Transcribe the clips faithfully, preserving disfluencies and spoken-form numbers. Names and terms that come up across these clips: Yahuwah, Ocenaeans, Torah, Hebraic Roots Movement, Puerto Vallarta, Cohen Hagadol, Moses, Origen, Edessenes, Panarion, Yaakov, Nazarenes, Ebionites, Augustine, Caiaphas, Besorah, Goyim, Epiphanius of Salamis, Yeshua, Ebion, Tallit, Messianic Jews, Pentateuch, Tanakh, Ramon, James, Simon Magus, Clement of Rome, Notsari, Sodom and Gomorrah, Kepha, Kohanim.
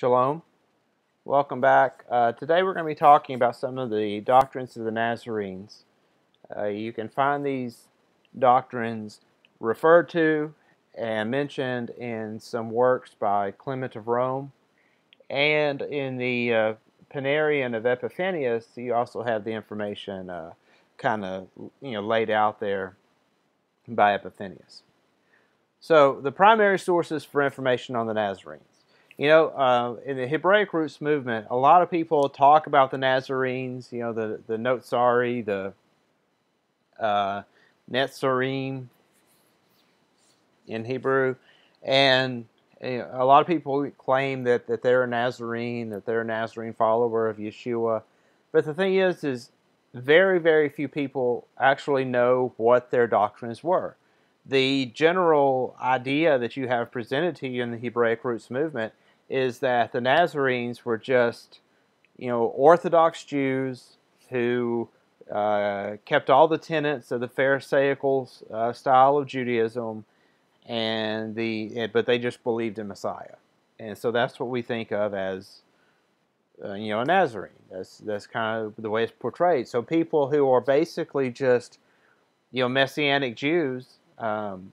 Shalom. Welcome back. Uh, today we're going to be talking about some of the doctrines of the Nazarenes. Uh, you can find these doctrines referred to and mentioned in some works by Clement of Rome, and in the uh, Panarion of Epiphanius you also have the information uh, kind of you know laid out there by Epiphanius. So the primary sources for information on the Nazarenes. You know, uh, in the Hebraic Roots Movement, a lot of people talk about the Nazarenes, you know, the, the Notsari, the uh, Netzarim in Hebrew, and you know, a lot of people claim that, that they're a Nazarene, that they're a Nazarene follower of Yeshua. But the thing is, is very, very few people actually know what their doctrines were. The general idea that you have presented to you in the Hebraic Roots Movement is that the Nazarenes were just, you know, Orthodox Jews who uh, kept all the tenets of the Pharisaical uh, style of Judaism, and the but they just believed in Messiah, and so that's what we think of as, uh, you know, a Nazarene. That's that's kind of the way it's portrayed. So people who are basically just, you know, Messianic Jews. Um,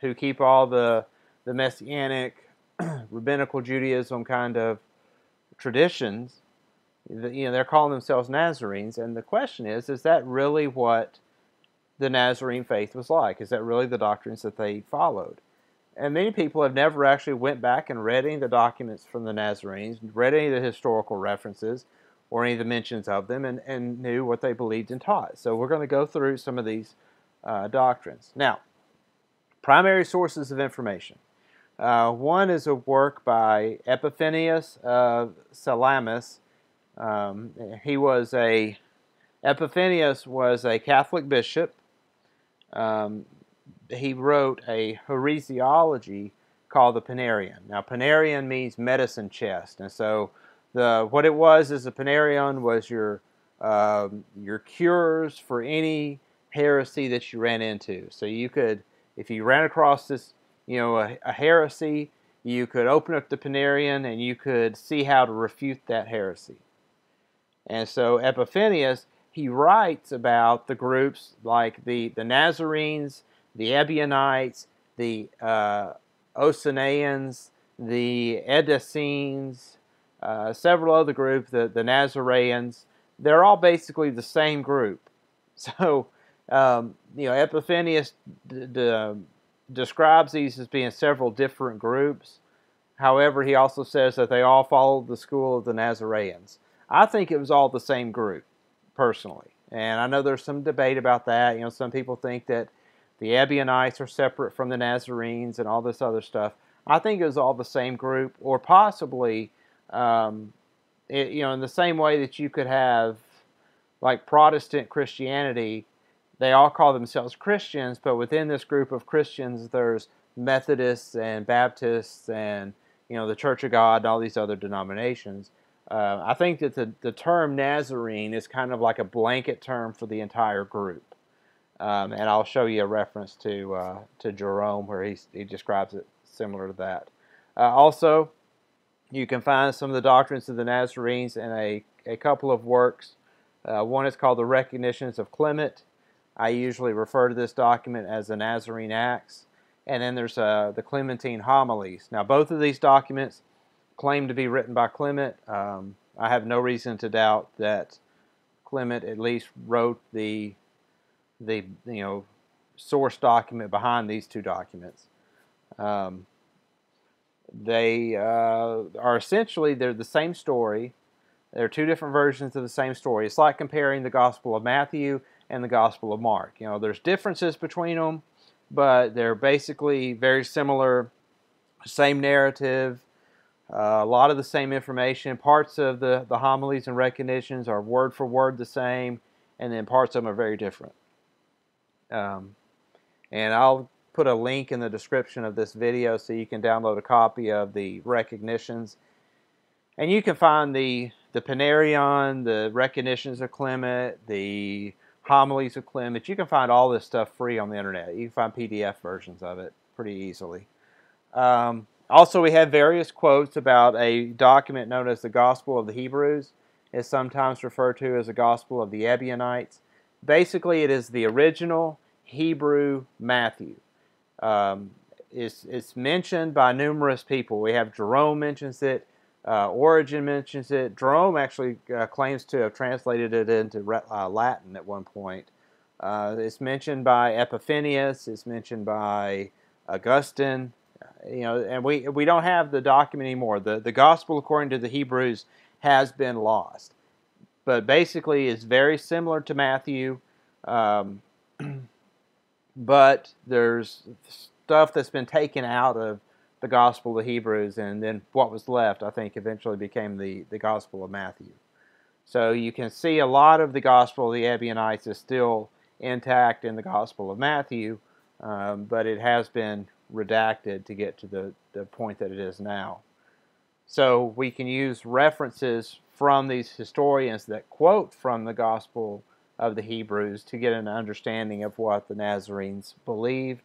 who keep all the, the Messianic, rabbinical Judaism kind of traditions, you know, they're calling themselves Nazarenes. And the question is, is that really what the Nazarene faith was like? Is that really the doctrines that they followed? And many people have never actually went back and read any of the documents from the Nazarenes, read any of the historical references, or any of the mentions of them, and, and knew what they believed and taught. So we're going to go through some of these uh, doctrines. Now, primary sources of information. Uh, one is a work by Epiphanius of Salamis. Um, he was a Epiphanius was a Catholic bishop. Um, he wrote a heresiology called the Panarion. Now, Panarion means medicine chest, and so the what it was is the Panarion was your um, your cures for any heresy that you ran into. So you could. If you ran across this, you know, a, a heresy, you could open up the Panarion and you could see how to refute that heresy. And so Epiphanius, he writes about the groups like the, the Nazarenes, the Ebionites, the uh, Ocenaeans, the Edessenes, uh, several other groups, the, the Nazareans. They're all basically the same group. So, Um, you know, Epiphanius d d describes these as being several different groups. However, he also says that they all followed the school of the Nazarenes. I think it was all the same group, personally. And I know there's some debate about that. You know, some people think that the Ebionites are separate from the Nazarenes and all this other stuff. I think it was all the same group, or possibly, um, it, you know, in the same way that you could have, like, Protestant Christianity. They all call themselves Christians, but within this group of Christians, there's Methodists and Baptists and, you know, the Church of God and all these other denominations. Uh, I think that the, the term Nazarene is kind of like a blanket term for the entire group. Um, and I'll show you a reference to, uh, to Jerome where he, he describes it similar to that. Uh, also, you can find some of the doctrines of the Nazarenes in a, a couple of works. Uh, one is called the Recognitions of Clement. I usually refer to this document as the Nazarene Acts. And then there's uh, the Clementine Homilies. Now, both of these documents claim to be written by Clement. Um, I have no reason to doubt that Clement at least wrote the, the you know, source document behind these two documents. Um, they uh, are essentially, they're the same story. They're two different versions of the same story. It's like comparing the Gospel of Matthew and the Gospel of Mark. You know, there's differences between them, but they're basically very similar, same narrative, uh, a lot of the same information. Parts of the, the homilies and recognitions are word for word the same, and then parts of them are very different. Um, and I'll put a link in the description of this video so you can download a copy of the recognitions. And you can find the, the Panarion, the recognitions of Clement, the homilies of Clement. You can find all this stuff free on the internet. You can find P D F versions of it pretty easily. Um, Also, we have various quotes about a document known as the Gospel of the Hebrews. It's sometimes referred to as the Gospel of the Ebionites. Basically, it is the original Hebrew Matthew. Um, it's, it's mentioned by numerous people. We have Jerome mentions it. Uh, Origen mentions it. Jerome actually uh, claims to have translated it into uh, Latin at one point. Uh, it's mentioned by Epiphanius. It's mentioned by Augustine. You know, and we we don't have the document anymore. The the gospel according to the Hebrews has been lost, but basically it's very similar to Matthew, um, but there's stuff that's been taken out of the Gospel of the Hebrews, and then what was left, I think, eventually became the, the Gospel of Matthew. So you can see a lot of the Gospel of the Ebionites is still intact in the Gospel of Matthew, um, but it has been redacted to get to the, the point that it is now. So we can use references from these historians that quote from the Gospel of the Hebrews to get an understanding of what the Nazarenes believed.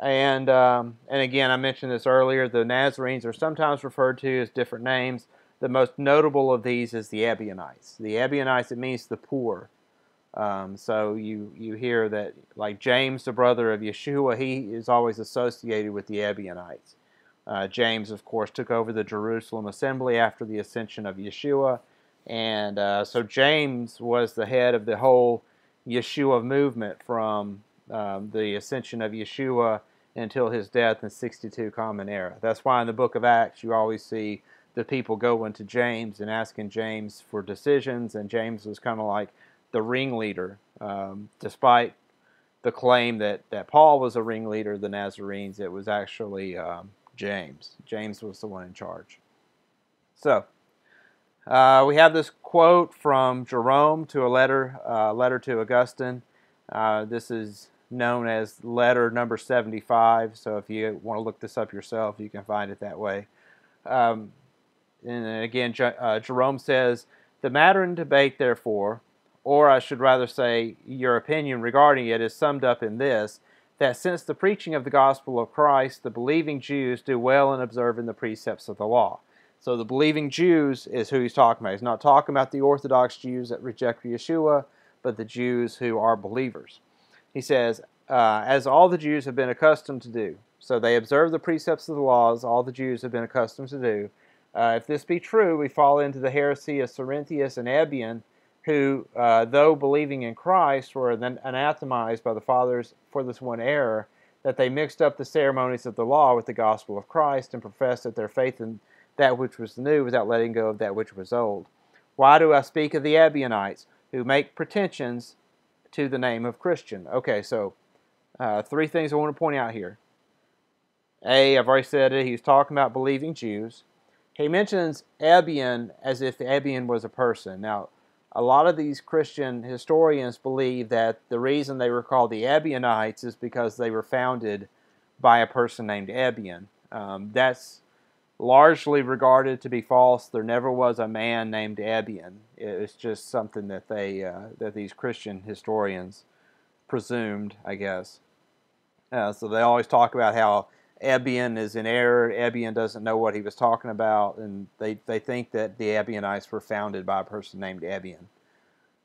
And, um, and again, I mentioned this earlier, the Nazarenes are sometimes referred to as different names. The most notable of these is the Ebionites. The Ebionites, it means the poor. Um, so you, you hear that, like James, the brother of Yeshua, he is always associated with the Ebionites. Uh, James, of course, took over the Jerusalem assembly after the ascension of Yeshua. And uh, so James was the head of the whole Yeshua movement from um, the ascension of Yeshua until his death in sixty-two Common Era. That's why in the book of Acts you always see the people going to James and asking James for decisions, and James was kind of like the ringleader. Um, despite the claim that, that Paul was a ringleader of the Nazarenes, it was actually um, James. James was the one in charge. So, uh, we have this quote from Jerome to a letter, uh, letter to Augustine. Uh, this is known as letter number seventy-five, so if you want to look this up yourself, you can find it that way. Um, and again, uh, Jerome says, "The matter in debate, therefore, or I should rather say your opinion regarding it, is summed up in this, that since the preaching of the gospel of Christ, the believing Jews do well in observing the precepts of the law." So the believing Jews is who he's talking about. He's not talking about the Orthodox Jews that reject Yeshua, but the Jews who are believers. He says, uh, as all the Jews have been accustomed to do. So they observe the precepts of the laws, all the Jews have been accustomed to do. Uh, if this be true, we fall into the heresy of Cerinthius and Ebion, who, uh, though believing in Christ, were then anathemized by the fathers for this one error, that they mixed up the ceremonies of the law with the gospel of Christ, and professed that their faith in that which was new without letting go of that which was old. Why do I speak of the Ebionites, who make pretensions to the name of Christian? Okay, so uh, three things I want to point out here. A, I've already said it, he's talking about believing Jews. He mentions Ebion as if Ebion was a person. Now, a lot of these Christian historians believe that the reason they were called the Ebionites is because they were founded by a person named Ebion. Um, that's largely regarded to be false. There never was a man named Ebion. It's just something that they uh, that these Christian historians presumed, I guess. Uh, so they always talk about how Ebion is in error, Ebion doesn't know what he was talking about, and they, they think that the Ebionites were founded by a person named Ebion.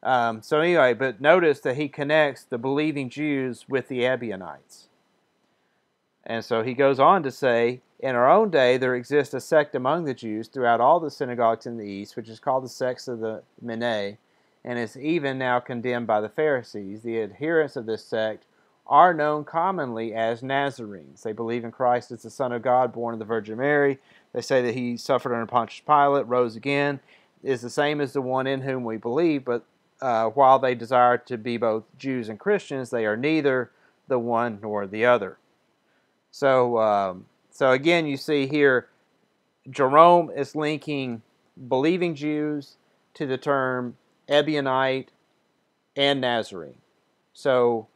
Um, so anyway, but notice that he connects the believing Jews with the Ebionites. And so he goes on to say, in our own day there exists a sect among the Jews throughout all the synagogues in the East, which is called the sect of the Mene, and is even now condemned by the Pharisees. The adherents of this sect are known commonly as Nazarenes. They believe in Christ as the Son of God, born of the Virgin Mary. They say that he suffered under Pontius Pilate, rose again, is the same as the one in whom we believe, but uh, while they desire to be both Jews and Christians, they are neither the one nor the other. So, um, so again, you see here, Jerome is linking believing Jews to the term Ebionite and Nazarene. So,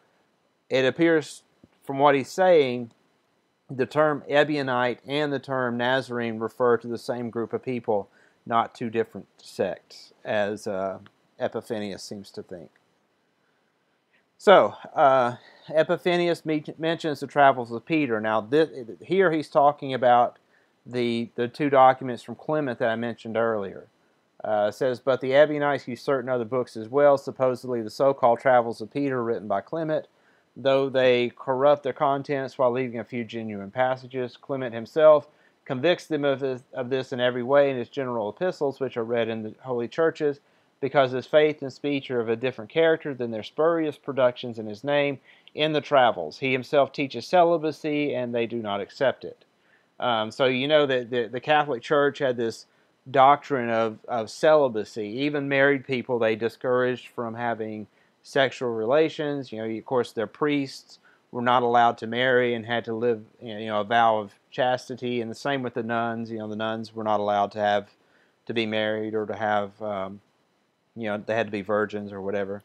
it appears from what he's saying, the term Ebionite and the term Nazarene refer to the same group of people, not two different sects, as uh, Epiphanius seems to think. So, uh, Epiphanius mentions the travels of Peter. Now, this, here he's talking about the, the two documents from Clement that I mentioned earlier. Uh, it says, but the Ebionites used certain other books as well, supposedly the so-called Travels of Peter written by Clement, though they corrupt their contents while leaving a few genuine passages. Clement himself convicts them of this, of this in every way in his general epistles, which are read in the holy churches, because his faith and speech are of a different character than their spurious productions in his name in the Travels. He himself teaches celibacy, and they do not accept it. Um, so you know that the, the Catholic Church had this doctrine of, of celibacy. Even married people, they discouraged from having sexual relations. You know, of course, their priests were not allowed to marry and had to live, you know, a vow of chastity. And the same with the nuns. You know, the nuns were not allowed to have, to be married or to have, um, you know, they had to be virgins or whatever.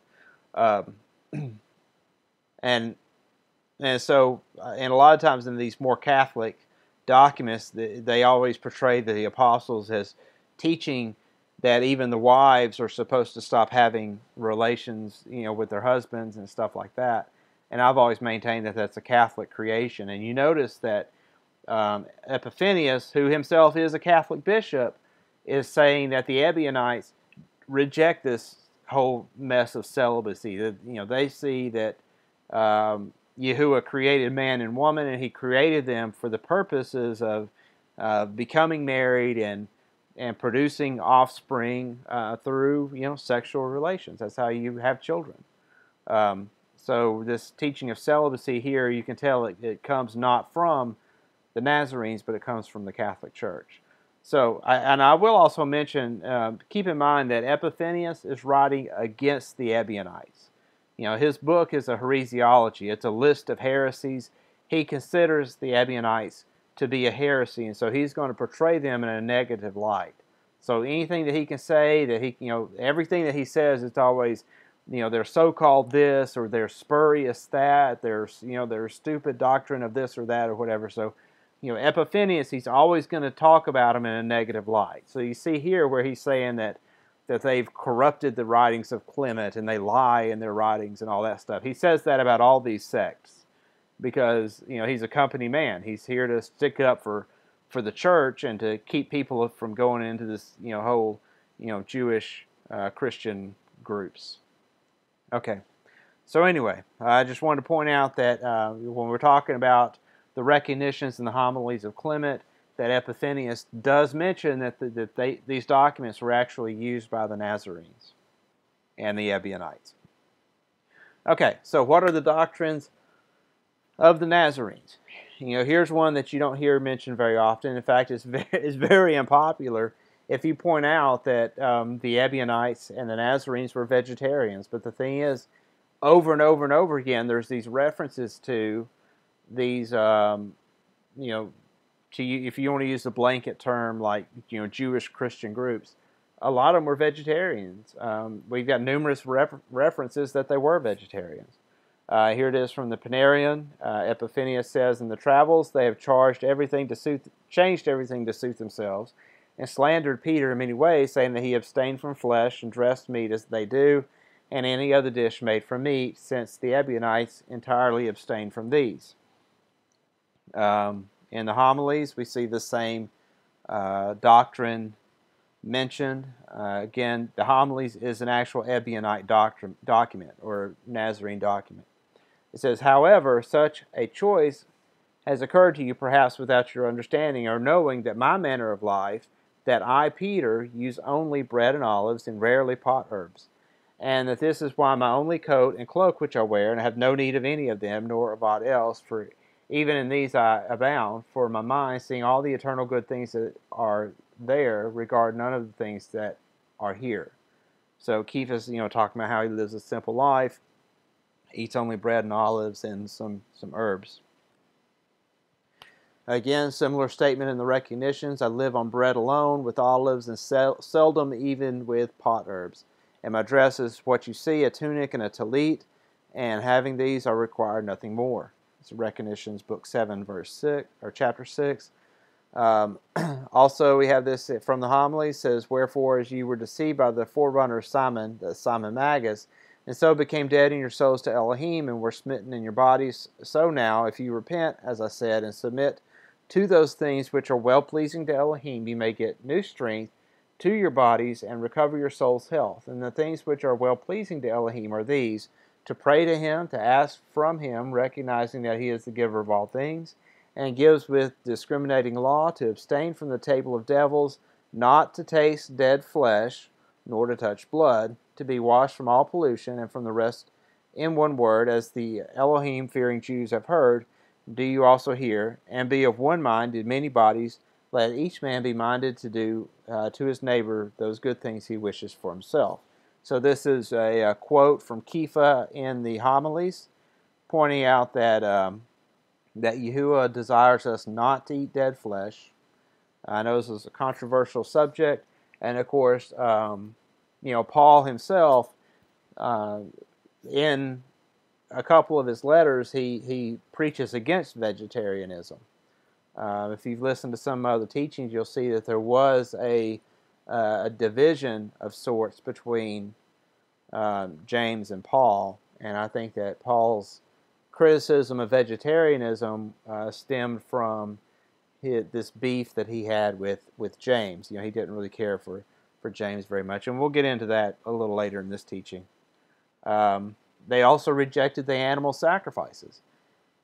Um, and and so, and a lot of times in these more Catholic documents, they, they always portray the apostles as teaching that even the wives are supposed to stop having relations, you know, with their husbands and stuff like that. And I've always maintained that that's a Catholic creation. And you notice that um, Epiphanius, who himself is a Catholic bishop, is saying that the Ebionites reject this whole mess of celibacy. That, you know, they see that um, Yahuwah created man and woman, and he created them for the purposes of uh, becoming married and and producing offspring uh, through, you know, sexual relations. That's how you have children. Um, so this teaching of celibacy here, you can tell it, it comes not from the Nazarenes, but it comes from the Catholic Church. So, I, and I will also mention, uh, keep in mind that Epiphanius is writing against the Ebionites. You know, his book is a heresiology. It's a list of heresies. He considers the Ebionites to be a heresy, and so he's going to portray them in a negative light. So anything that he can say, that he, you know, everything that he says, it's always, you know, they're so-called this, or they're spurious that, they're, you know, they're stupid doctrine of this or that or whatever. So, you know, Epiphanius, he's always going to talk about them in a negative light. So you see here where he's saying that that they've corrupted the writings of Clement, and they lie in their writings and all that stuff. He says that about all these sects, because, you know, he's a company man. He's here to stick up for, for the church and to keep people from going into this, you know, whole, you know, Jewish uh, Christian groups. Okay, so anyway, I just wanted to point out that uh, when we're talking about the recognitions and the homilies of Clement, that Epiphanius does mention that, the, that they, these documents were actually used by the Nazarenes and the Ebionites. Okay, so what are the doctrines of the Nazarenes? You know, here's one that you don't hear mentioned very often. In fact, it's very, it's very unpopular if you point out that um, the Ebionites and the Nazarenes were vegetarians. But the thing is, over and over and over again, there's these references to these, um, you know, to, if you want to use the blanket term, like, you know, Jewish Christian groups, a lot of them were vegetarians. Um, we've got numerous refer references that they were vegetarians. Uh, here it is from the Panarion. Uh, Epiphanius says, in the Travels, they have charged everything to suit, changed everything to suit themselves, and slandered Peter in many ways, saying that he abstained from flesh and dressed meat as they do, and any other dish made from meat, since the Ebionites entirely abstained from these. Um, in the homilies, we see the same uh, doctrine mentioned. Uh, again, the homilies is an actual Ebionite doctrine, document or Nazarene document. It says, however, such a choice has occurred to you, perhaps without your understanding or knowing, that my manner of life, that I, Peter, use only bread and olives and rarely pot herbs, and that this is why my only coat and cloak which I wear, and I have no need of any of them, nor of aught else, for even in these I abound, for my mind, seeing all the eternal good things that are there, regard none of the things that are here. So Kepha is, you know, talking about how he lives a simple life, eats only bread and olives and some, some herbs. Again, similar statement in the Recognitions. I live on bread alone, with olives, and sel seldom even with pot herbs. And my dress is what you see, a tunic and a tallit, and having these I require nothing more. It's Recognitions, book seven, verse six, or chapter six. Um, also, we have this from the homily. Says, wherefore, as you were deceived by the forerunner Simon, the Simon Magus, and so became dead in your souls to Elohim, and were smitten in your bodies, so now, if you repent, as I said, and submit To those things which are well-pleasing to Elohim, you may get new strength to your bodies and recover your soul's health. And the things which are well-pleasing to Elohim are these: to pray to Him, to ask from Him, recognizing that He is the giver of all things, and gives with discriminating law, to abstain from the table of devils, not to taste dead flesh, nor to touch blood, to be washed from all pollution and from the rest, in one word, as the Elohim-fearing Jews have heard, do you also hear, and be of one mind in many bodies, let each man be minded to do uh, to his neighbor those good things he wishes for himself. So this is a, a quote from Kepha in the homilies, pointing out that um, that Yahuwah desires us not to eat dead flesh. I know this is a controversial subject, and of course, um, you know, Paul himself, uh, in a couple of his letters, he, he preaches against vegetarianism. Uh, if you've listened to some other teachings, you'll see that there was a, uh, a division of sorts between um, James and Paul, and I think that Paul's criticism of vegetarianism uh, stemmed from his, this beef that he had with, with James. You know, he didn't really care for, for James very much, and we'll get into that a little later in this teaching. Um, they also rejected the animal sacrifices.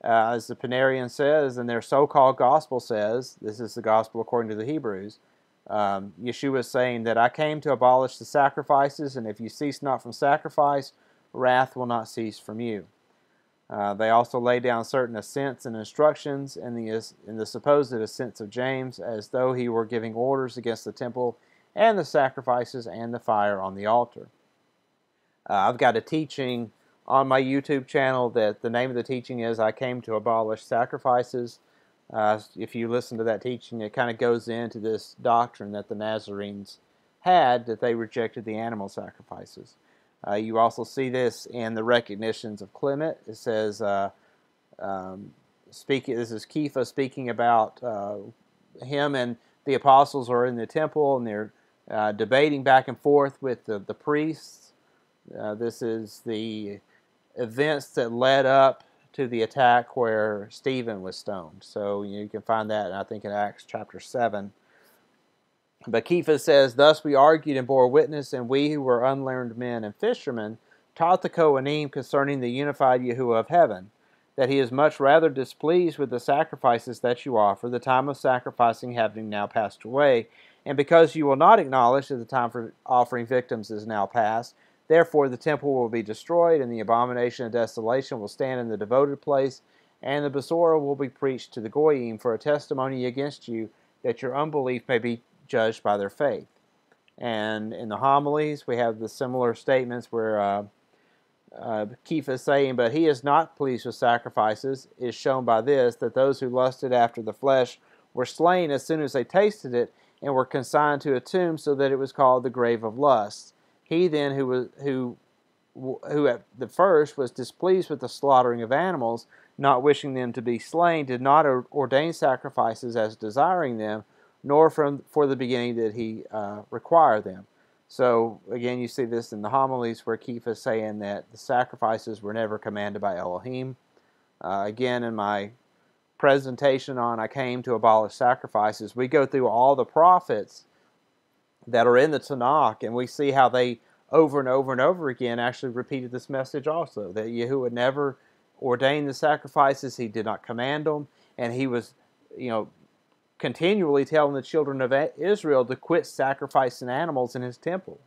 Uh, as the Panarion says, and their so-called gospel says, this is the gospel according to the Hebrews, um, Yeshua is saying that I came to abolish the sacrifices, and if you cease not from sacrifice, wrath will not cease from you. Uh, they also lay down certain assents and instructions in the, in the supposed assents of James, as though he were giving orders against the temple and the sacrifices and the fire on the altar. Uh, I've got a teaching on my YouTube channel that the name of the teaching is I Came to Abolish Sacrifices. Uh, if you listen to that teaching, it kind of goes into this doctrine that the Nazarenes had, that they rejected the animal sacrifices. Uh, you also see this in the Recognitions of Clement. It says, uh, um, speak, this is Kepha speaking about uh, him and the apostles are in the temple and they're uh, debating back and forth with the, the priests. Uh, this is the events that led up to the attack where Stephen was stoned. So you can find that, I think, in Acts chapter seven. But Kepha says, thus we argued and bore witness, and we who were unlearned men and fishermen taught the Kohanim concerning the unified Yahuwah of heaven, that he is much rather displeased with the sacrifices that you offer, the time of sacrificing having now passed away. And because you will not acknowledge that the time for offering victims is now past, therefore the temple will be destroyed, and the abomination of desolation will stand in the devoted place, and the Besorah will be preached to the Goyim for a testimony against you, that your unbelief may be judged by their faith. And in the homilies, we have the similar statements where uh, uh, Kepha is saying, but he is not pleased with sacrifices, is shown by this, that those who lusted after the flesh were slain as soon as they tasted it, and were consigned to a tomb, so that it was called the grave of lusts. He then, who, was, who, who at the first was displeased with the slaughtering of animals, not wishing them to be slain, did not ordain sacrifices as desiring them, nor from for the beginning did he uh, require them. So, again, you see this in the homilies where Kepha is saying that the sacrifices were never commanded by Elohim. Uh, again, in my presentation on I Came to Abolish Sacrifices, we go through all the prophets that are in the Tanakh, and we see how they over and over and over again actually repeated this message also, that Yahuwah never ordained the sacrifices, he did not command them, and he was, you know, continually telling the children of Israel to quit sacrificing animals in his temple.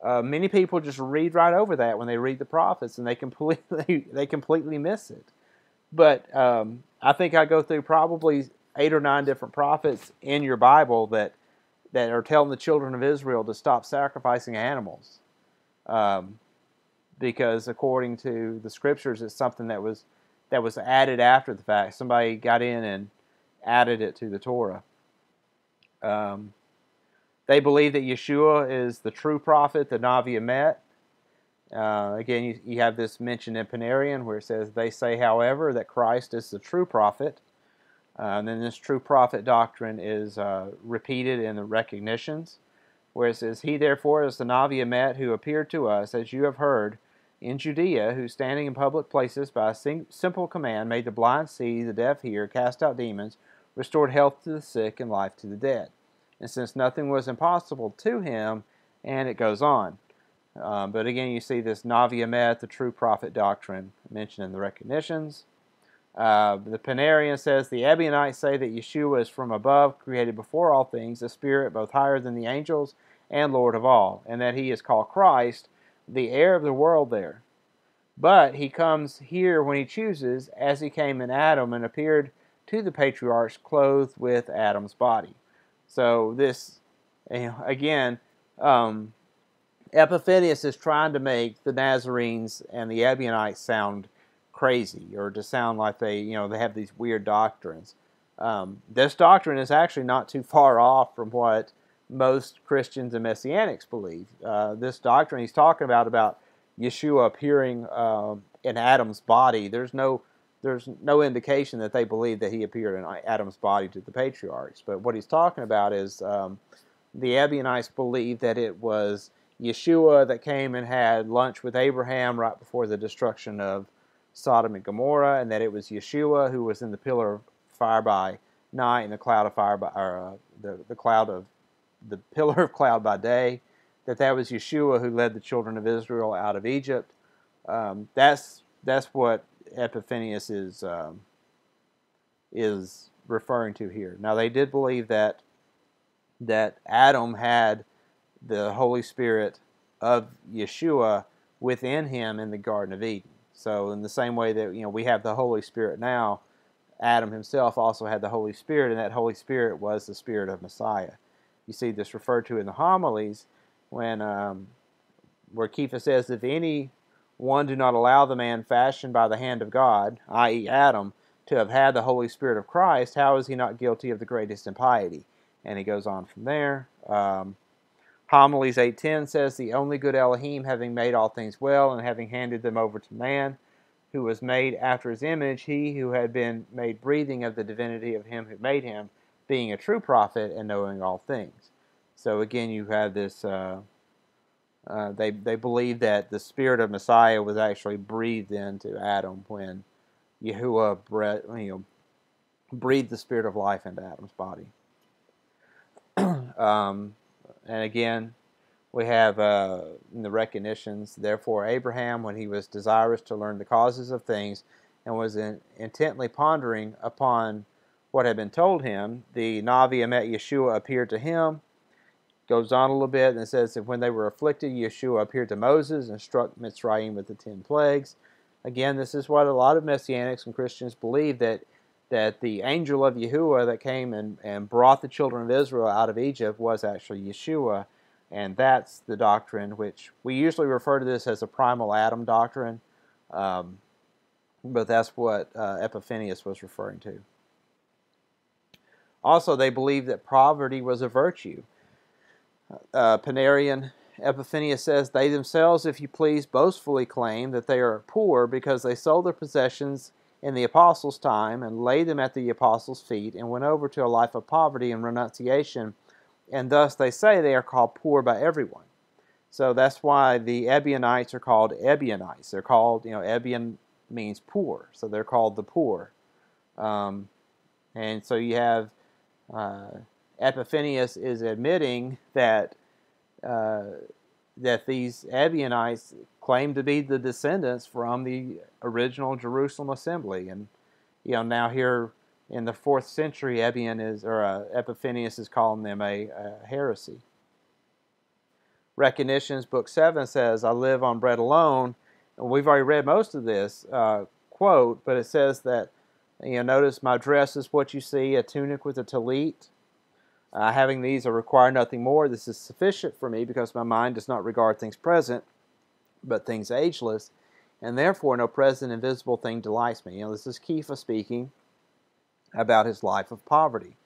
Uh, many people just read right over that when they read the prophets, and they completely they completely miss it. But um, I think I go through probably eight or nine different prophets in your Bible that that are telling the children of Israel to stop sacrificing animals. Um, because according to the scriptures, it's something that was that was added after the fact. Somebody got in and added it to the Torah. Um, they believe that Yeshua is the true prophet, the Navi Amet. Uh, again, you, you have this mentioned in Panarion where it says, they say, however, that Christ is the true prophet. Uh, and then this true prophet doctrine is uh, repeated in the Recognitions, where it says, he therefore is the Navi Amet who appeared to us, as you have heard, in Judea, who standing in public places by a simple command made the blind see, the deaf hear, cast out demons, restored health to the sick and life to the dead. And since nothing was impossible to him, and it goes on. Um, but again, you see this Navi Amet, the true prophet doctrine, mentioned in the Recognitions. Uh, the Panarion says, the Ebionites say that Yeshua is from above, created before all things, a spirit both higher than the angels and Lord of all, and that he is called Christ, the heir of the world there. But he comes here when he chooses, as he came in Adam and appeared to the patriarchs clothed with Adam's body. So this, again, um, Epiphanius is trying to make the Nazarenes and the Ebionites sound crazy, or to sound like they, you know, they have these weird doctrines. Um, this doctrine is actually not too far off from what most Christians and Messianics believe. Uh, this doctrine he's talking about, about Yeshua appearing uh, in Adam's body, there's no there's no indication that they believe that he appeared in Adam's body to the patriarchs. But what he's talking about is um, the Ebionites believe that it was Yeshua that came and had lunch with Abraham right before the destruction of Sodom and Gomorrah, and that it was Yeshua who was in the pillar of fire by night and the cloud of fire by, or uh, the the cloud of the pillar of cloud by day. That that was Yeshua who led the children of Israel out of Egypt. Um, that's that's what Epiphanius is um, is referring to here. Now they did believe that that Adam had the Holy Spirit of Yeshua within him in the Garden of Eden. So in the same way that, you know, we have the Holy Spirit now, Adam himself also had the Holy Spirit, and that Holy Spirit was the Spirit of Messiah. You see this referred to in the homilies when um, where Kepha says, if any one do not allow the man fashioned by the hand of God, that is Adam, to have had the Holy Spirit of Christ, how is he not guilty of the greatest impiety? And he goes on from there. Um, Homilies eight ten says, the only good Elohim, having made all things well, and having handed them over to man, who was made after his image, he who had been made breathing of the divinity of him who made him, being a true prophet and knowing all things. So again, you have this, uh, uh, they, they believe that the spirit of Messiah was actually breathed into Adam when Yahuwah breath, you know, breathed the spirit of life into Adam's body. um... And again, we have uh, in the Recognitions, therefore Abraham, when he was desirous to learn the causes of things, and was in, intently pondering upon what had been told him, the Navi Amet Yeshua appeared to him. Goes on a little bit, and it says that when they were afflicted, Yeshua appeared to Moses and struck Mitzrayim with the ten plagues. Again, this is what a lot of Messianics and Christians believe, that that the angel of Yahuwah that came and, and brought the children of Israel out of Egypt was actually Yeshua, and that's the doctrine which we usually refer to this as the primal Adam doctrine, um, but that's what uh, Epiphanius was referring to. Also, they believed that poverty was a virtue. Uh, Panarion Epiphanius says, they themselves, if you please, boastfully claim that they are poor because they sold their possessions in the apostles' time, and laid them at the apostles' feet, and went over to a life of poverty and renunciation, and thus they say they are called poor by everyone. So that's why the Ebionites are called Ebionites. They're called, you know, Ebion means poor, so they're called the poor. Um, and so you have uh, Epiphanius is admitting that uh, that these Ebionites claim to be the descendants from the original Jerusalem assembly, and you know now here in the fourth century, Ebion is or uh, Epiphanius is calling them a, a heresy. Recognitions book seven says, "I live on bread alone," and we've already read most of this uh, quote, but it says that, you know, notice my dress is what you see, a tunic with a tallit. Uh, having these, I require nothing more. This is sufficient for me because my mind does not regard things present, but things ageless, and therefore no present invisible thing delights me. You know, this is Kepha speaking about his life of poverty.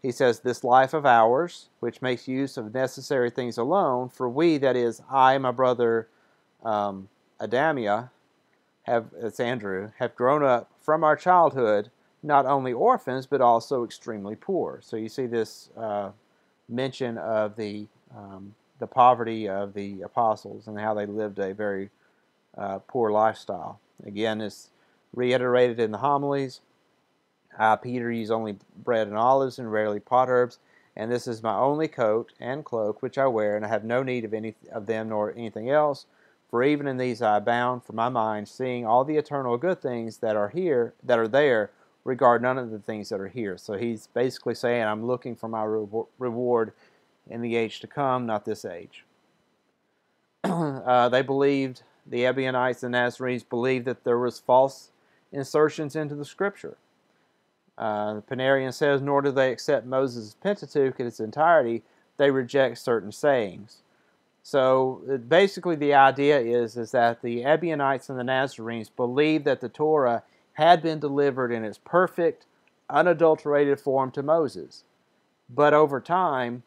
He says, this life of ours, which makes use of necessary things alone, for we, that is, I, my brother um, Adamia, have, it's Andrew, have grown up from our childhood, not only orphans, but also extremely poor. So you see this uh, mention of the Um, the poverty of the apostles and how they lived a very uh, poor lifestyle. Again, it's reiterated in the homilies. Uh, Peter used only bread and olives and rarely potherbs. And this is my only coat and cloak which I wear, and I have no need of any of them nor anything else. For even in these I abound, for my mind, seeing all the eternal good things that are here, that are there, regard none of the things that are here. So he's basically saying, I'm looking for my reward in the age to come, not this age. uh, they believed, the Ebionites and Nazarenes believed that there was false insertions into the Scripture. Uh, the Panarion says, nor do they accept Moses' Pentateuch in its entirety, they reject certain sayings. So basically the idea is, is that the Ebionites and the Nazarenes believed that the Torah had been delivered in its perfect, unadulterated form to Moses. But over time,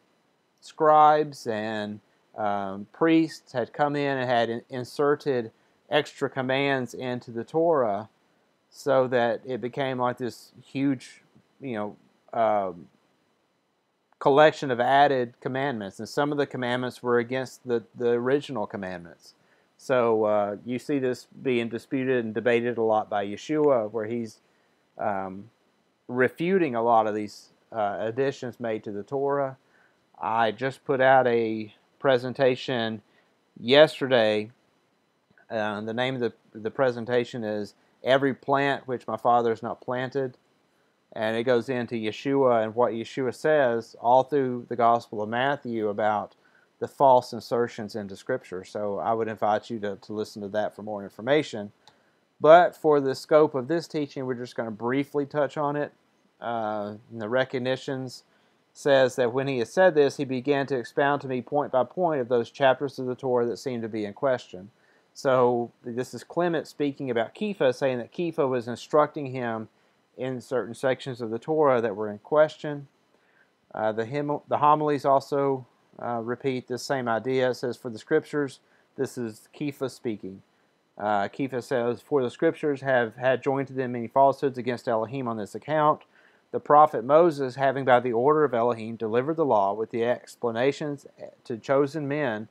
scribes and um, priests had come in and had in inserted extra commands into the Torah, so that it became like this huge, you know, um, collection of added commandments. And some of the commandments were against the, the original commandments. So uh, you see this being disputed and debated a lot by Yeshua, where he's um, refuting a lot of these uh, additions made to the Torah. I just put out a presentation yesterday. Uh, the name of the, the presentation is Every Plant Which My Father Has Not Planted. And it goes into Yeshua and what Yeshua says all through the Gospel of Matthew about the false insertions into Scripture. So I would invite you to, to listen to that for more information. But for the scope of this teaching, we're just going to briefly touch on it. Uh, the Recognitions says that when he had said this, he began to expound to me point by point of those chapters of the Torah that seemed to be in question. So this is Clement speaking about Kepha, saying that Kepha was instructing him in certain sections of the Torah that were in question. Uh, the, hom the homilies also uh, repeat this same idea. It says, for the Scriptures, this is Kepha speaking. Uh, Kepha says, for the Scriptures have had joined to them many falsehoods against Elohim on this account. The prophet Moses, having by the order of Elohim delivered the law with the explanations to chosen men,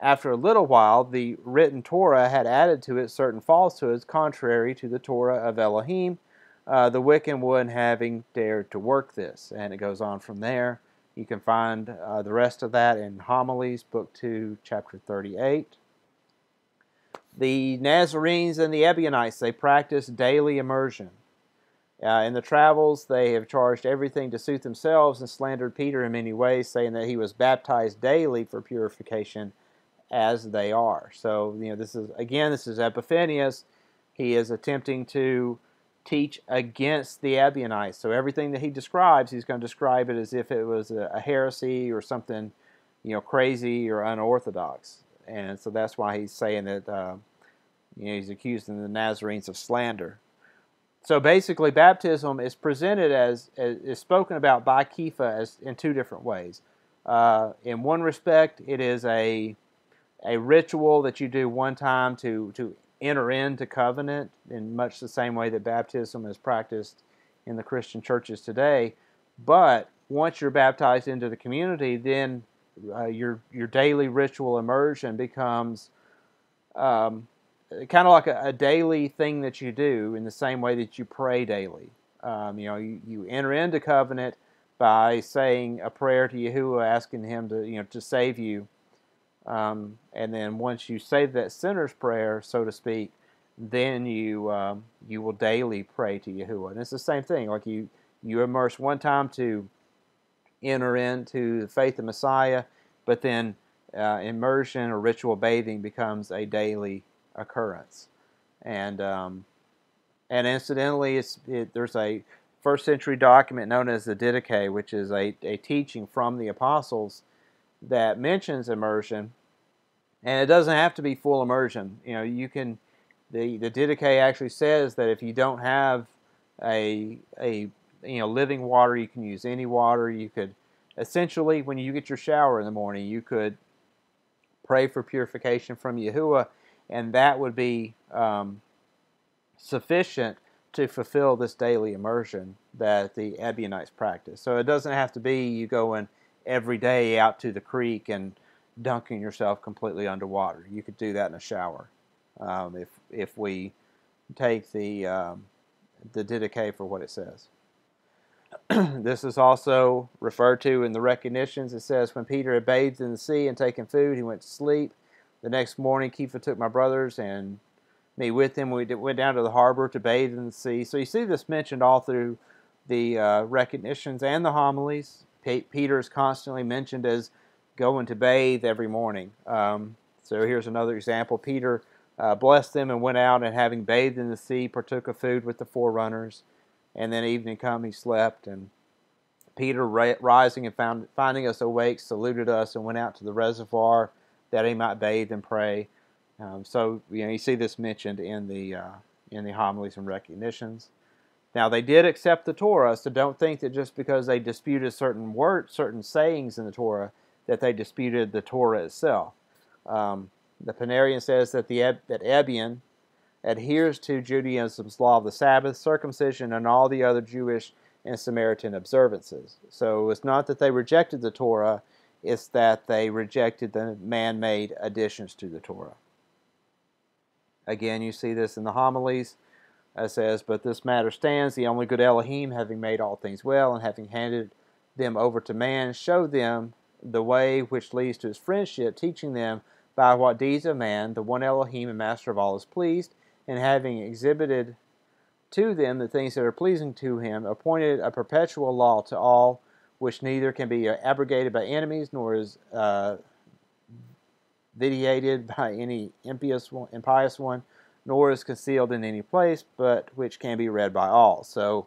after a little while, the written Torah had added to it certain falsehoods contrary to the Torah of Elohim, uh, the Wiccan one having dared to work this. And it goes on from there. You can find uh, the rest of that in Homilies, Book two, Chapter thirty-eight. The Nazarenes and the Ebionites, they practice daily immersion. Uh, in the travels, they have charged everything to suit themselves and slandered Peter in many ways, saying that he was baptized daily for purification as they are. So, you know, this is, again, this is Epiphanius. He is attempting to teach against the Ebionites. So everything that he describes, he's going to describe it as if it was a, a heresy or something, you know, crazy or unorthodox. And so that's why he's saying that, uh, you know, he's accusing the Nazarenes of slander. So basically, baptism is presented as, as is spoken about by Kepha as in two different ways. Uh, in one respect, it is a a ritual that you do one time to, to enter into covenant in much the same way that baptism is practiced in the Christian churches today. But once you're baptized into the community, then uh, your, your daily ritual immersion becomes um, kind of like a, a daily thing that you do in the same way that you pray daily. Um, you know, you, you enter into covenant by saying a prayer to Yahuwah, asking him to, you know, to save you. Um, and then once you say that sinner's prayer, so to speak, then you um, you will daily pray to Yahuwah. And it's the same thing. Like you, you immerse one time to enter into the faith of Messiah, but then uh, immersion or ritual bathing becomes a daily occurrence. And um, and incidentally, it's, it, there's a first century document known as the Didache, which is a, a teaching from the apostles that mentions immersion, and it doesn't have to be full immersion. You know, you can, the, the Didache actually says that if you don't have a, a, you know, living water, you can use any water. You could, essentially, when you get your shower in the morning, you could pray for purification from Yahuwah, and that would be um, sufficient to fulfill this daily immersion that the Ebionites practice. So it doesn't have to be you go and every day out to the creek and dunking yourself completely underwater. You could do that in a shower. Um, if if we take the um, the Didache for what it says. This is also referred to in the Recognitions. It says, when Peter had bathed in the sea and taken food, he went to sleep. The next morning, Kepha took my brothers and me with him. We went down to the harbor to bathe in the sea. So you see this mentioned all through the uh, Recognitions and the homilies. P Peter is constantly mentioned as going to bathe every morning. Um, so here's another example. Peter uh, blessed them and went out, and having bathed in the sea, partook of food with the forerunners. And then evening come, he slept. And Peter, rising and found, finding us awake, saluted us and went out to the reservoir that he might bathe and pray. Um, so you know, you see this mentioned in the uh, in the homilies and Recognitions. Now they did accept the Torah, so don't think that just because they disputed certain words, certain sayings in the Torah, that they disputed the Torah itself. Um, the Panarion says that the Eb that Ebion adheres to Judaism's law of the Sabbath, circumcision, and all the other Jewish and Samaritan observances. So it's not that they rejected the Torah; it's that they rejected the man-made additions to the Torah. Again, you see this in the homilies. It says, but this matter stands, the only good Elohim, having made all things well, and having handed them over to man, showed them the way which leads to his friendship, teaching them by what deeds of man the one Elohim and master of all is pleased, and having exhibited to them the things that are pleasing to him, appointed a perpetual law to all, which neither can be abrogated by enemies, nor is uh, vitiated by any impious one, impious one, nor is concealed in any place, but which can be read by all. So,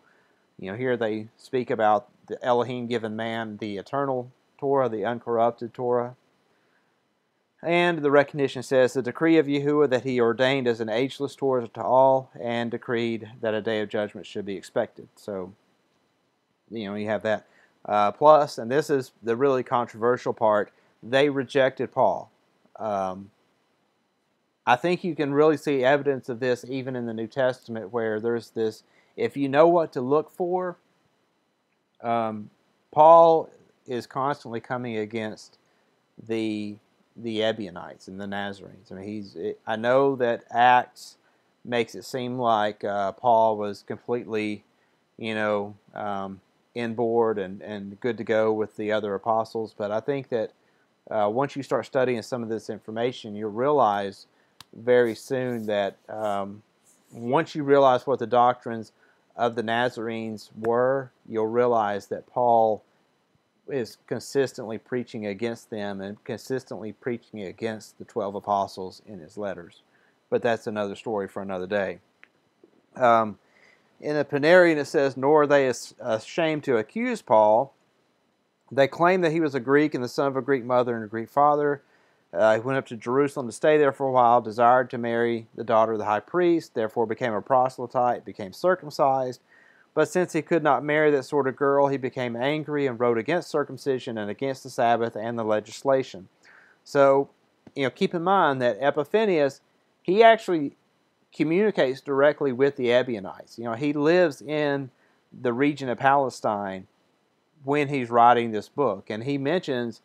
you know, here they speak about the Elohim given man the eternal Torah, the uncorrupted Torah. And the Recognition says, the decree of Yahuwah that he ordained as an ageless Torah to all, and decreed that a day of judgment should be expected. So, you know, you have that. Uh, plus, and this is the really controversial part, they rejected Paul. Um, I think you can really see evidence of this even in the New Testament, where there's this, if you know what to look for, um, Paul is constantly coming against the the Ebionites and the Nazarenes. I mean, he's. It, I know that Acts makes it seem like uh, Paul was completely, you know, um, inboard and and good to go with the other apostles, but I think that Uh, once you start studying some of this information, you'll realize very soon that um, once you realize what the doctrines of the Nazarenes were, you'll realize that Paul is consistently preaching against them and consistently preaching against the twelve apostles in his letters. But that's another story for another day. Um, in the Panarion it says, nor are they ashamed to accuse Paul. They claimed that he was a Greek and the son of a Greek mother and a Greek father. Uh, he went up to Jerusalem to stay there for a while, desired to marry the daughter of the high priest, therefore became a proselyte, became circumcised. But since he could not marry that sort of girl, he became angry and wrote against circumcision and against the Sabbath and the legislation. So, you know, keep in mind that Epiphanius, he actually communicates directly with the Ebionites. You know, he lives in the region of Palestine when he's writing this book, and he mentions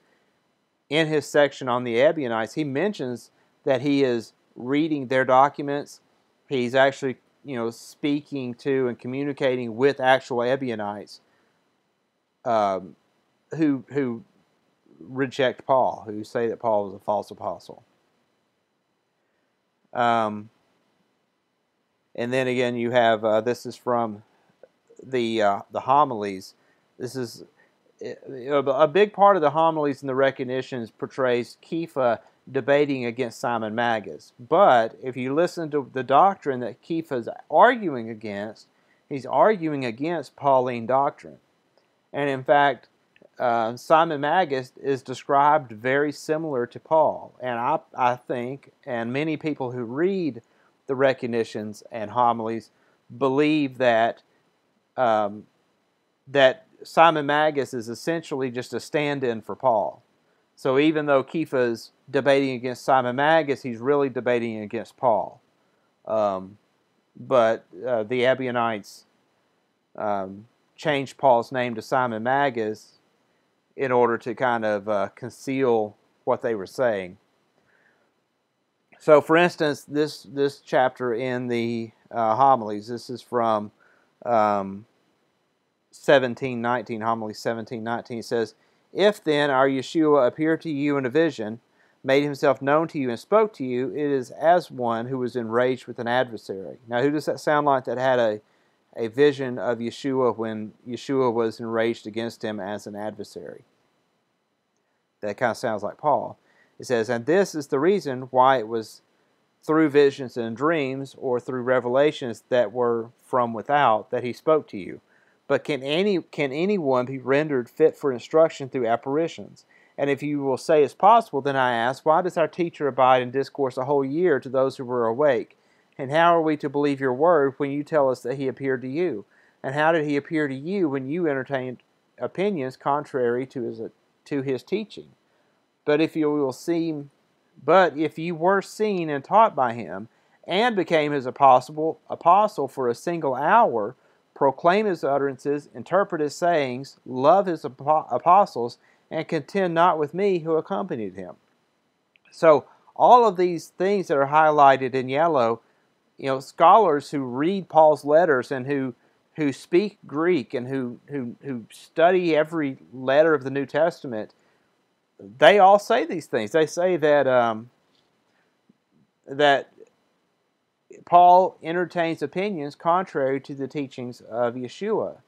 in his section on the Ebionites, he mentions that he is reading their documents. He's actually, you know, speaking to and communicating with actual Ebionites um, who who reject Paul, who say that Paul was a false apostle. Um, and then again, you have uh, this is from the uh, the homilies. This is a big part of the homilies and the Recognitions portrays Kepha debating against Simon Magus. But if you listen to the doctrine that Kepha is arguing against, he's arguing against Pauline doctrine. And in fact, uh, Simon Magus is described very similar to Paul. And I, I think, and many people who read the Recognitions and homilies believe that um, that Simon Magus is essentially just a stand-in for Paul. So even though Kepha's debating against Simon Magus, he's really debating against Paul. Um, but uh, the Ebionites um, changed Paul's name to Simon Magus in order to kind of uh, conceal what they were saying. So for instance, this, this chapter in the uh, homilies, this is from Um, seventeen nineteen, homily seventeen nineteen says, "If then our Yeshua appeared to you in a vision, made himself known to you and spoke to you, it is as one who was enraged with an adversary." Now, who does that sound like that had a, a vision of Yeshua when Yeshua was enraged against him as an adversary? That kind of sounds like Paul. It says, "And this is the reason why it was through visions and dreams or through revelations that were from without that he spoke to you. But can any can anyone be rendered fit for instruction through apparitions? And if you will say it's possible, then I ask, why does our teacher abide in discourse a whole year to those who were awake? And how are we to believe your word when you tell us that he appeared to you? And how did he appear to you when you entertained opinions contrary to his to his teaching? But if you will seem, but if you were seen and taught by him, and became his apostle apostle for a single hour, proclaim his utterances, interpret his sayings, love his apostles, and contend not with me who accompanied him." So all of these things that are highlighted in yellow, you know, scholars who read Paul's letters and who who speak Greek and who who who study every letter of the New Testament, they all say these things. They say that um, that Paul entertains opinions contrary to the teachings of Yeshua,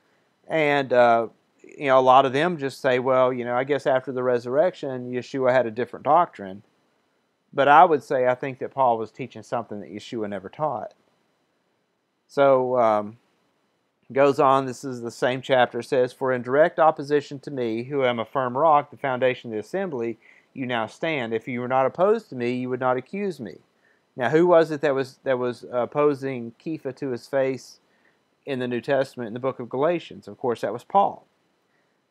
and uh, you know, a lot of them just say, well, you know, I guess after the resurrection, Yeshua had a different doctrine. But I would say I think that Paul was teaching something that Yeshua never taught. So um, goes on. This is the same chapter. It says, "For in direct opposition to me, who am a firm rock, the foundation of the assembly, you now stand. If you were not opposed to me, you would not accuse me." Now, who was it that was that was opposing Kepha to his face in the New Testament in the book of Galatians? Of course, that was Paul.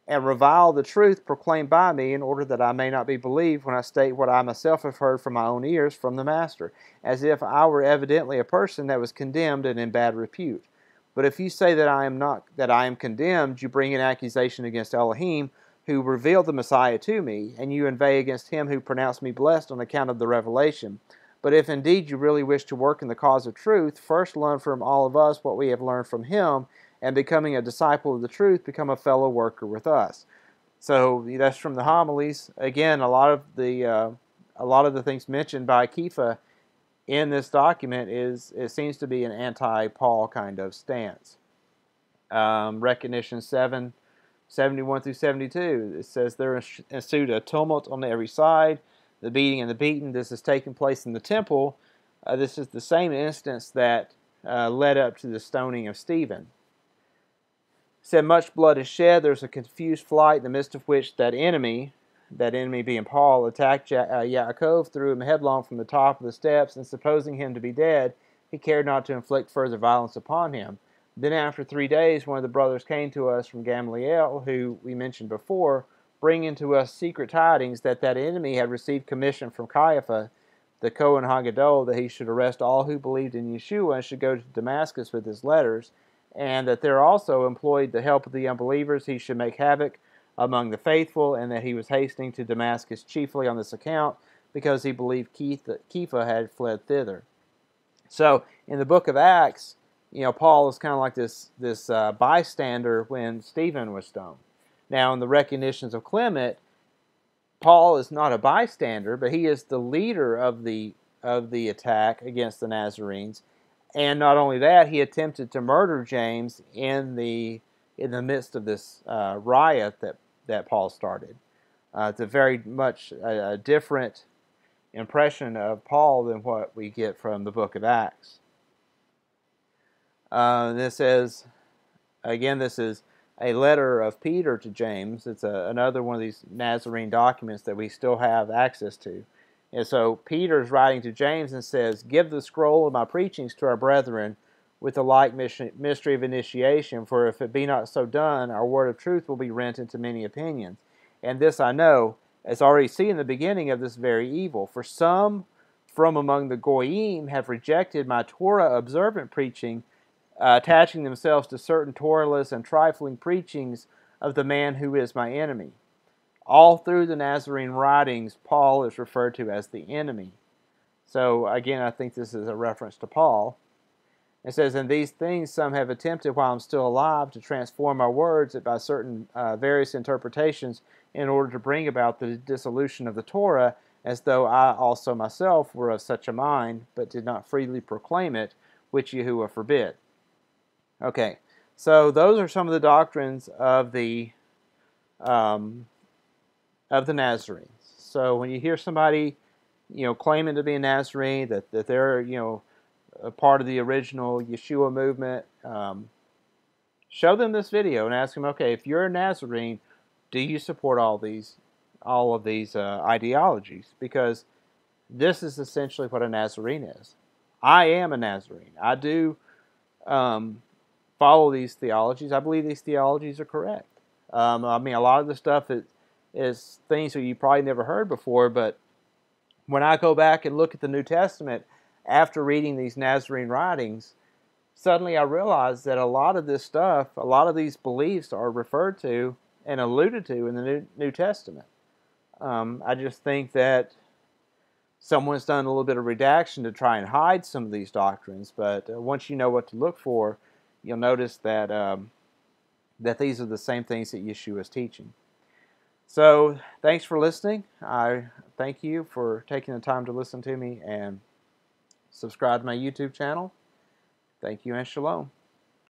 "And revile the truth proclaimed by me, in order that I may not be believed when I state what I myself have heard from my own ears from the Master, as if I were evidently a person that was condemned and in bad repute. But if you say that I am not, that I am condemned, you bring an accusation against Elohim, who revealed the Messiah to me, and you inveigh against him who pronounced me blessed on account of the revelation. But if indeed you really wish to work in the cause of truth, first learn from all of us what we have learned from him, and becoming a disciple of the truth, become a fellow worker with us." So that's from the homilies. Again, a lot of the uh, a lot of the things mentioned by Kepha in this document is it seems to be an anti-Paul kind of stance. Um, Recognition seven, seventy-one through seventy-two. It says, "There ensued a tumult on every side. The beating and the beaten, this has taken place in the temple." Uh, this is the same instance that uh, led up to the stoning of Stephen. It said, "Much blood is shed. There's a confused flight, in the midst of which that enemy, that enemy being Paul, attacked ja uh, Yaakov, threw him headlong from the top of the steps, and supposing him to be dead, he cared not to inflict further violence upon him. Then after three days, one of the brothers came to us from Gamaliel, who we mentioned before, bringing to us secret tidings that that enemy had received commission from Caiaphas, the Cohen Hagadol, that he should arrest all who believed in Yeshua and should go to Damascus with his letters, and that there also employed the help of the unbelievers, he should make havoc among the faithful, and that he was hastening to Damascus chiefly on this account, because he believed Kepha had fled thither." So in the book of Acts, you know, Paul is kind of like this, this uh, bystander when Stephen was stoned. Now, in the Recognitions of Clement, Paul is not a bystander, but he is the leader of the, of the attack against the Nazarenes. And not only that, he attempted to murder James in the, in the midst of this uh, riot that, that Paul started. Uh, it's a very much a, a different impression of Paul than what we get from the book of Acts. Uh, this is, again, this is a letter of Peter to James. It's a, another one of these Nazarene documents that we still have access to. And so Peter's writing to James and says, "Give the scroll of my preachings to our brethren with the like mission, mystery of initiation, for if it be not so done, our word of truth will be rent into many opinions. And this I know, as already seen the beginning of this very evil. For some from among the Goyim have rejected my Torah observant preaching, Uh, attaching themselves to certain Torahless and trifling preachings of the man who is my enemy." All through the Nazarene writings, Paul is referred to as the enemy. So again, I think this is a reference to Paul. It says, "And these things some have attempted while I'm still alive to transform my words by certain uh, various interpretations in order to bring about the dissolution of the Torah, as though I also myself were of such a mind, but did not freely proclaim it, which Yahuwah forbid." Okay, so those are some of the doctrines of the um, of the Nazarenes. So when you hear somebody, you know, claiming to be a Nazarene, that that they're, you know, a part of the original Yeshua movement, um, show them this video and ask them, okay, if you're a Nazarene, do you support all these, all of these uh, ideologies? Because this is essentially what a Nazarene is. I am a Nazarene. I do um, follow these theologies. I believe these theologies are correct. Um, I mean, a lot of the stuff is, is things that you probably never heard before, but when I go back and look at the New Testament, after reading these Nazarene writings, suddenly I realized that a lot of this stuff, a lot of these beliefs are referred to and alluded to in the New, New Testament. Um, I just think that someone's done a little bit of redaction to try and hide some of these doctrines, but uh, once you know what to look for, you'll notice that, um, that these are the same things that Yeshua is teaching. So, thanks for listening. I thank you for taking the time to listen to me and subscribe to my YouTube channel. Thank you and shalom.